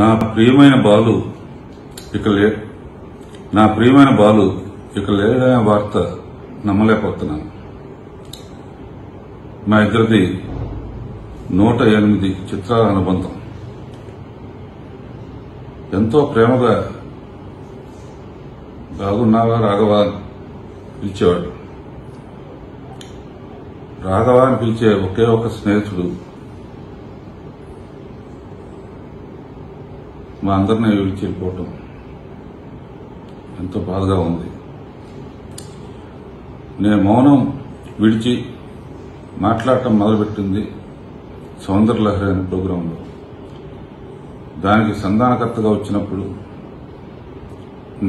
నా ప్రియమైన బాలు ఇక లేదనే వార్త నమ్మలేకపోతున్నాను. మా ఇద్దరిది 108 చిత్రాల అనుబంధం. ఎంతో ప్రేమగా బాగున్నావా రాఘవా పిలిచేవాడు. రాఘవా అని పిలిచే ఒకే ఒక స్నేహితుడు మా అందరినీ విడిచిపోవటం ఎంతో బాధగా ఉంది. నేను మౌనం విడిచి మాట్లాడటం మొదలుపెట్టింది సౌందర్యలహరి అనే ప్రోగ్రాంలో. దానికి సంధానకర్తగా వచ్చినప్పుడు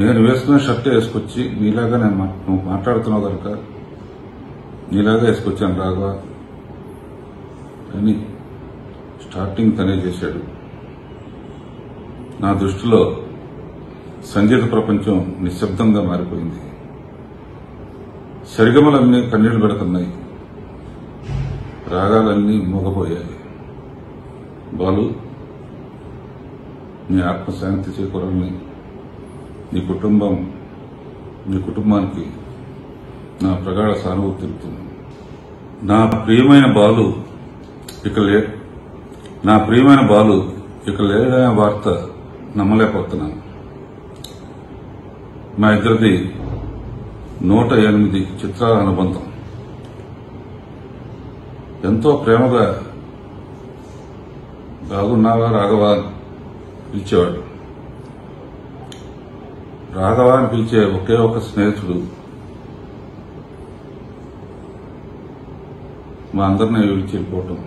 నేను వేసుకున్న షర్ట్ వేసుకొచ్చి నీలాగా నువ్వు మాట్లాడుతున్నావు కనుక నీలాగా వేసుకొచ్చాను రాఘవా అని స్టార్టింగ్ తనే చేశాడు. నా దృష్టిలో సంగీత ప్రపంచం నిశ్శబ్దంగా మారిపోయింది. సరిగమలన్నీ కన్నీళ్లు పెడుతున్నాయి, రాగాలన్నీ మూగపోయాయి. బాలు, నీ ఆత్మశాంతి చేకూరని నీ కుటుంబానికి నా ప్రగాఢ సానుభూతి తెలుపుతుంది. నా ప్రియమైన బాలు ఇక లేదనే వార్త నమ్మలేకపోతున్నాను. మా ఇద్దరిది 108 చిత్రాల అనుబంధం. ఎంతో ప్రేమగా బాగున్నావా రాఘవా పిలిచేవాడు. రాఘవా అని పిలిచే ఒకే ఒక స్నేహితుడు మా అందరినీ విడిచిపోవటం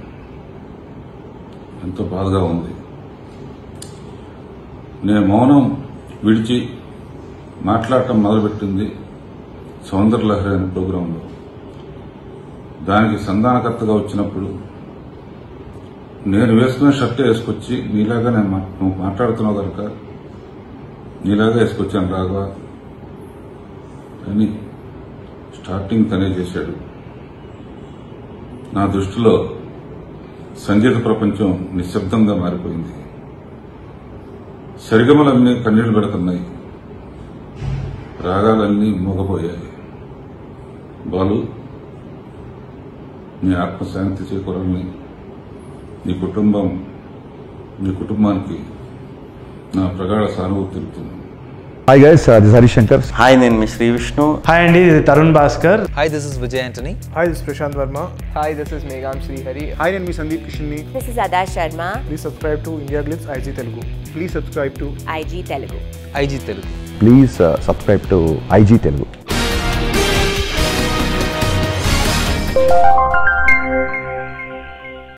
ఎంతో బాధగా ఉంది. నేను మౌనం విడిచి మాట్లాడటం మొదలుపెట్టింది సౌందర్యలహరి అనే ప్రోగ్రాంలో. దానికి సంధానకర్తగా వచ్చినప్పుడు నేను వేసుకున్న షర్ట్ వేసుకొచ్చి నీలాగా నువ్వు మాట్లాడుతున్నావు కనుక నీలాగా వేసుకొచ్చాను రాఘవా అని స్టార్టింగ్ తనే చేశాడు. నా దృష్టిలో సంగీత ప్రపంచం నిశ్శబ్దంగా మారిపోయింది. సరిగమలన్నీ కన్నీళ్లు పెడుతున్నాయి, రాగాలన్నీ మూగపోయాయి. బాలు, నీ ఆత్మశాంతి చేకూరని నీ కుటుంబానికి నా ప్రగాఢ సానుభూతి తెలుపుతుంది. Hi guys, this is Harish Shankar. Hi, my name is Sri Vishnu. Hi Andy, this is Tarun Bhaskar. Hi, this is Vijay Anthony. Hi, this is Prashant Verma. Hi, this is Megam Sri Hari. Hi, my name is Sandeep Kishni. This is Adash Sharma. Please subscribe to India Glyphs IG Telugu. Please subscribe to IG Telugu. IG Telugu. Please subscribe to IG Telugu.